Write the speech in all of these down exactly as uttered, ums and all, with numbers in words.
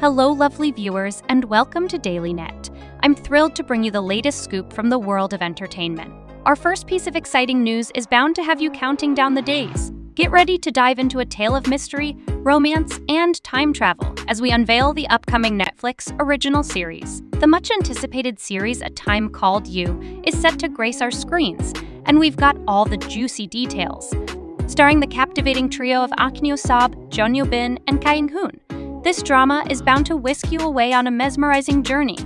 Hello lovely viewers and welcome to Daily Net. I'm thrilled to bring you the latest scoop from the world of entertainment. Our first piece of exciting news is bound to have you counting down the days. Get ready to dive into a tale of mystery, romance, and time travel as we unveil the upcoming Netflix original series. The much-anticipated series A Time Called You is set to grace our screens, and we've got all the juicy details. Starring the captivating trio of Ahn Hyo Seop, Jeon Yeo Been, and Kang Hoon, this drama is bound to whisk you away on a mesmerizing journey.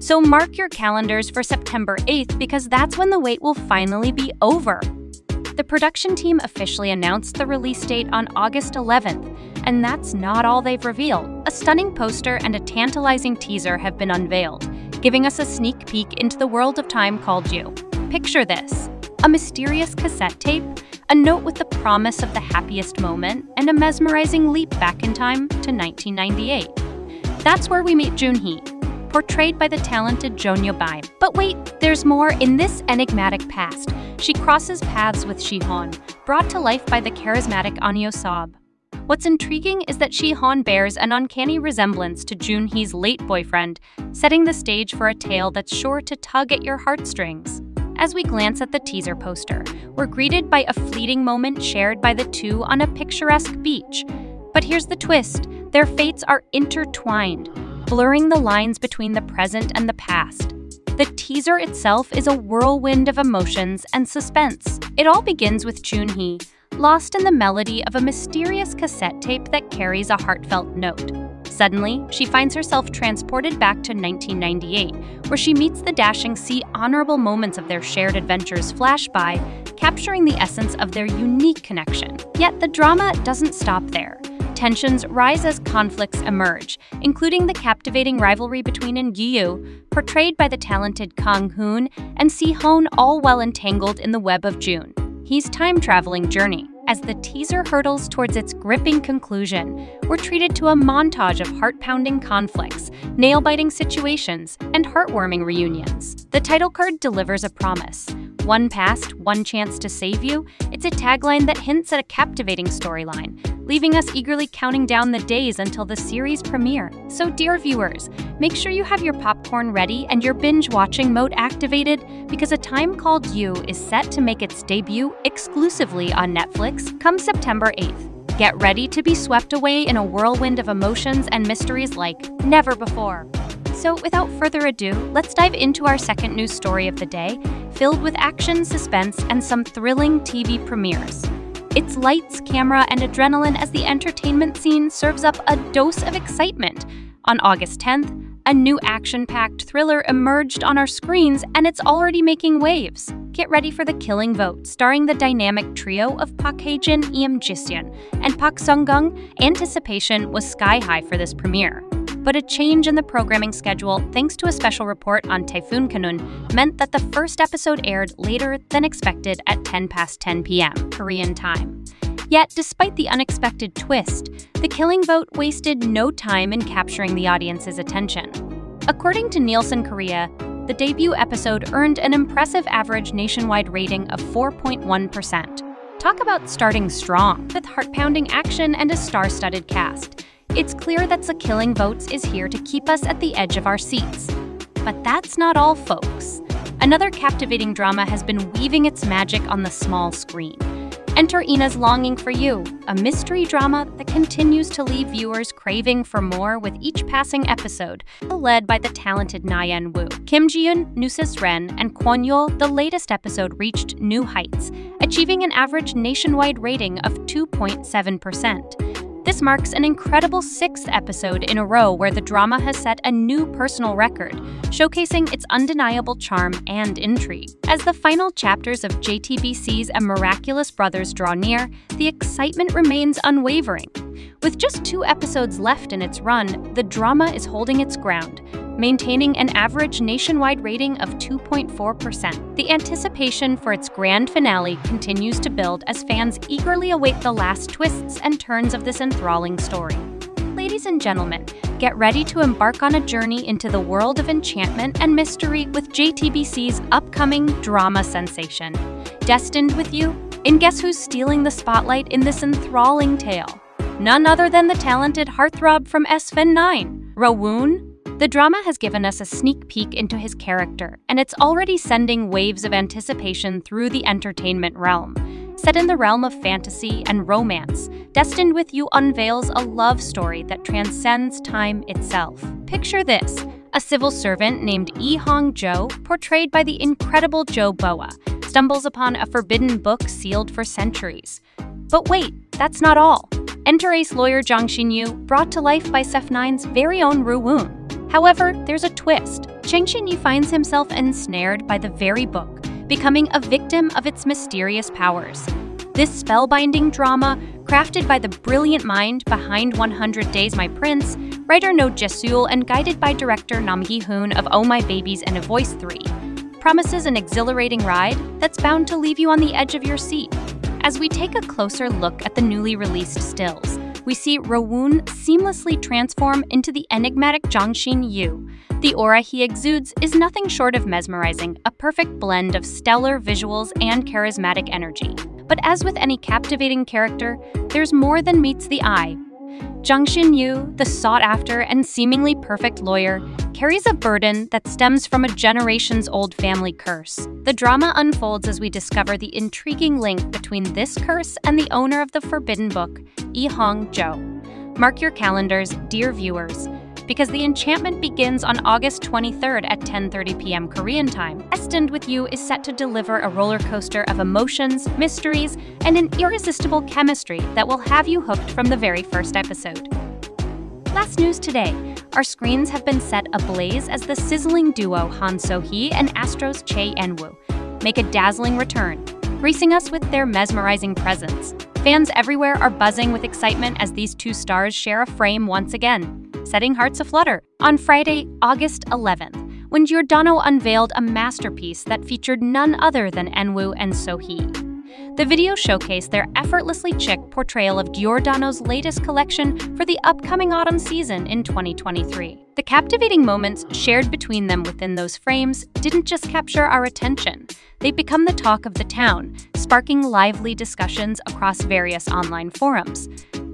So mark your calendars for September eighth because that's when the wait will finally be over. The production team officially announced the release date on August eleventh, and that's not all they've revealed. A stunning poster and a tantalizing teaser have been unveiled, giving us a sneak peek into the world of Time Called You. Picture this: a mysterious cassette tape, a note with the promise of the happiest moment, and a mesmerizing leap back in time to nineteen ninety-eight. That's where we meet Joon-hee, portrayed by the talented Jeon Yeo Been. But wait, there's more. In this enigmatic past, she crosses paths with Ji-hoon, brought to life by the charismatic Ahn Hyo Seop. What's intriguing is that Ji-hoon bears an uncanny resemblance to Joon-hee's late boyfriend, setting the stage for a tale that's sure to tug at your heartstrings. As we glance at the teaser poster, we're greeted by a fleeting moment shared by the two on a picturesque beach. But here's the twist: their fates are intertwined, blurring the lines between the present and the past. The teaser itself is a whirlwind of emotions and suspense. It all begins with Joon-hee, lost in the melody of a mysterious cassette tape that carries a heartfelt note. Suddenly, she finds herself transported back to nineteen ninety-eight, where she meets the dashing sea. Honorable moments of their shared adventures flash by, capturing the essence of their unique connection. Yet the drama doesn't stop there. Tensions rise as conflicts emerge, including the captivating rivalry between Eun Gi-yu, portrayed by the talented Kang Hoon, and Si-hoon, all well entangled in the web of Joon. He's time-traveling journey. As the teaser hurtles towards its gripping conclusion, we're treated to a montage of heart-pounding conflicts, nail-biting situations, and heartwarming reunions. The title card delivers a promise: one past, one chance to save you. It's a tagline that hints at a captivating storyline, leaving us eagerly counting down the days until the series premiere. So dear viewers, make sure you have your popcorn ready and your binge-watching mode activated, because A Time Called You is set to make its debut exclusively on Netflix come September eighth. Get ready to be swept away in a whirlwind of emotions and mysteries like never before. So without further ado, let's dive into our second news story of the day, filled with action, suspense, and some thrilling T V premieres. It's lights, camera, and adrenaline as the entertainment scene serves up a dose of excitement. On August tenth, a new action-packed thriller emerged on our screens, and it's already making waves. Get ready for The Killing Vote, starring the dynamic trio of Park Haejin, Im Jisyeon, and Park Sung-gung. Anticipation was sky-high for this premiere. But a change in the programming schedule, thanks to a special report on Typhoon Kanun, meant that the first episode aired later than expected at ten past ten p m Korean time. Yet, despite the unexpected twist, The Killing Vote wasted no time in capturing the audience's attention. According to Nielsen Korea, the debut episode earned an impressive average nationwide rating of four point one percent. Talk about starting strong, with heart-pounding action and a star-studded cast. It's clear that The Killing Vote is here to keep us at the edge of our seats. But that's not all, folks. Another captivating drama has been weaving its magic on the small screen. Enter Ina's Longing For You, a mystery drama that continues to leave viewers craving for more with each passing episode, led by the talented Nayan Woo. Kim Ji-yeon, Nusis Ren, and Kwon Yeol, the latest episode reached new heights, achieving an average nationwide rating of two point seven percent. This marks an incredible sixth episode in a row where the drama has set a new personal record, showcasing its undeniable charm and intrigue. As the final chapters of J T B C's A Miraculous Brothers draw near, the excitement remains unwavering. With just two episodes left in its run, the drama is holding its ground, maintaining an average nationwide rating of two point four percent. The anticipation for its grand finale continues to build as fans eagerly await the last twists and turns of this enthralling story. Ladies and gentlemen, get ready to embark on a journey into the world of enchantment and mystery with J T B C's upcoming drama sensation, Destined With You. And guess who's stealing the spotlight in this enthralling tale? none other than the talented heartthrob from S F nine, Rowoon. The drama has given us a sneak peek into his character, and it's already sending waves of anticipation through the entertainment realm. Set in the realm of fantasy and romance, Destined With You unveils a love story that transcends time itself. Picture this, a civil servant named Lee Hong-jo, portrayed by the incredible Jo Boah, stumbles upon a forbidden book sealed for centuries. But wait, that's not all. Enter ace lawyer Jang Shin-yu, brought to life by S F nine's very own Rowoon. However, there's a twist. Jang Shin-yu finds himself ensnared by the very book, becoming a victim of its mysterious powers. This spellbinding drama, crafted by the brilliant mind behind one hundred days My Prince, writer Noh Jaesul, and guided by director Nam Gi-hoon of Oh My Babies and A Voice three, promises an exhilarating ride that's bound to leave you on the edge of your seat. As we take a closer look at the newly released stills, we see Rowoon seamlessly transform into the enigmatic Jang Shin-yu. The aura he exudes is nothing short of mesmerizing, a perfect blend of stellar visuals and charismatic energy. But as with any captivating character, there's more than meets the eye. Jang Shin-yu, the sought-after and seemingly perfect lawyer, carries a burden that stems from a generations-old family curse. The drama unfolds as we discover the intriguing link between this curse and the owner of the forbidden book, Lee Hong-jo. Mark your calendars, dear viewers, because the enchantment begins on August twenty-third at ten thirty p m Korean time. Destined With You is set to deliver a roller coaster of emotions, mysteries, and an irresistible chemistry that will have you hooked from the very first episode. Last news today, our screens have been set ablaze as the sizzling duo Han So-hee and Astro's Cha Eunwoo make a dazzling return, gracing us with their mesmerizing presence. Fans everywhere are buzzing with excitement as these two stars share a frame once again, setting hearts aflutter. On Friday, August eleventh, when Giordano unveiled a masterpiece that featured none other than Eunwoo and So-hee. The video showcased their effortlessly chic portrayal of Giordano's latest collection for the upcoming autumn season in twenty twenty-three. The captivating moments shared between them within those frames didn't just capture our attention. They've become the talk of the town, sparking lively discussions across various online forums.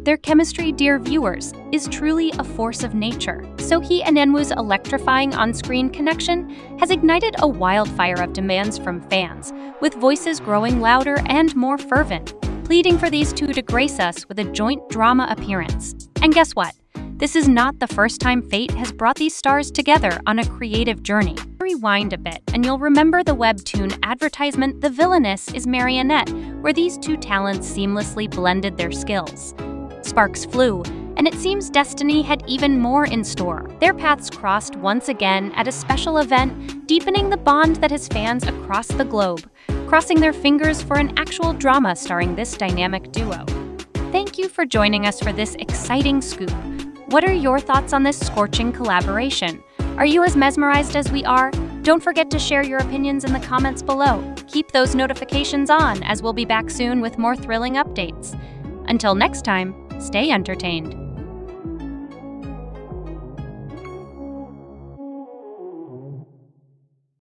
Their chemistry, dear viewers, is truly a force of nature. So-hee and Eunwoo's electrifying on-screen connection has ignited a wildfire of demands from fans, with voices growing louder and more fervent, pleading for these two to grace us with a joint drama appearance. And guess what? This is not the first time fate has brought these stars together on a creative journey. Rewind a bit, and you'll remember the webtoon advertisement The Villainess is Marionette, where these two talents seamlessly blended their skills. Sparks flew, and it seems destiny had even more in store. Their paths crossed once again at a special event, deepening the bond that has fans across the globe, crossing their fingers for an actual drama starring this dynamic duo. Thank you for joining us for this exciting scoop. What are your thoughts on this scorching collaboration? Are you as mesmerized as we are? Don't forget to share your opinions in the comments below. Keep those notifications on, as we'll be back soon with more thrilling updates. Until next time, stay entertained.